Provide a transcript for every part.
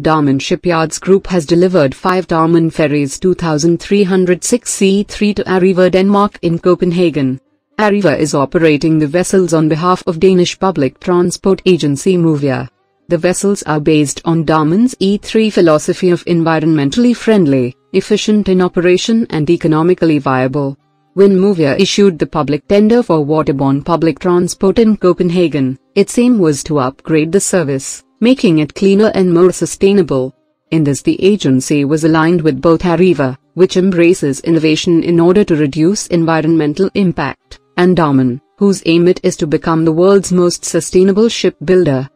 Damen Shipyards Group has delivered 5 Damen Ferries 2306 E3 to Arriva, Denmark in Copenhagen. Arriva is operating the vessels on behalf of Danish public transport agency Movia. The vessels are based on Damen's E3 philosophy of environmentally friendly, efficient in operation and economically viable. When Movia issued the public tender for waterborne public transport in Copenhagen, its aim was to upgrade the service, making it cleaner and more sustainable. In this, the agency was aligned with both Arriva, which embraces innovation in order to reduce environmental impact, and Damen, whose aim it is to become the world's most sustainable shipbuilder.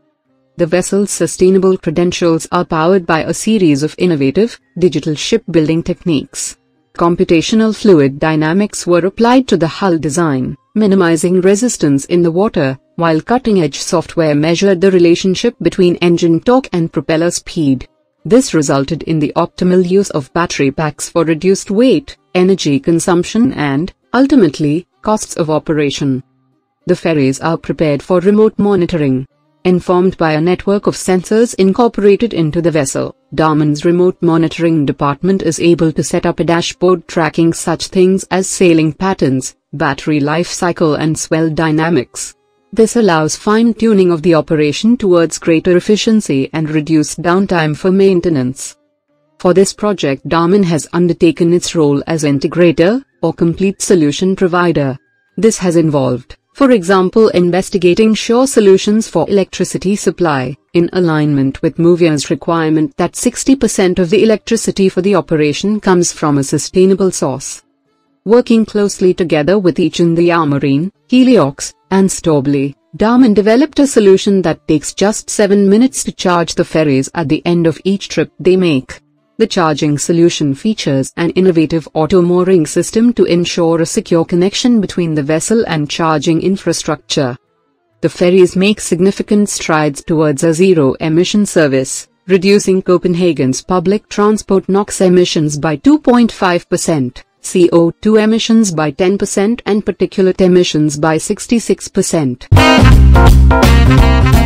The vessel's sustainable credentials are powered by a series of innovative, digital shipbuilding techniques. Computational fluid dynamics were applied to the hull design, minimizing resistance in the water, while cutting-edge software measured the relationship between engine torque and propeller speed. This resulted in the optimal use of battery packs for reduced weight, energy consumption and, ultimately, costs of operation. The ferries are prepared for remote monitoring. Informed by a network of sensors incorporated into the vessel, Damen's remote monitoring department is able to set up a dashboard tracking such things as sailing patterns, battery life cycle and swell dynamics. This allows fine-tuning of the operation towards greater efficiency and reduced downtime for maintenance. For this project, Damen has undertaken its role as integrator, or complete solution provider. This has involved, for example, investigating shore solutions for electricity supply, in alignment with Movia's requirement that 60% of the electricity for the operation comes from a sustainable source. Working closely together with Echandia Marine, Heliox, and Staubli, Damen developed a solution that takes just 7 minutes to charge the ferries at the end of each trip they make. The charging solution features an innovative auto-mooring system to ensure a secure connection between the vessel and charging infrastructure. The ferries make significant strides towards a zero-emission service, reducing Copenhagen's public transport NOx emissions by 2.5%. CO2 emissions by 10% and particulate emissions by 66%.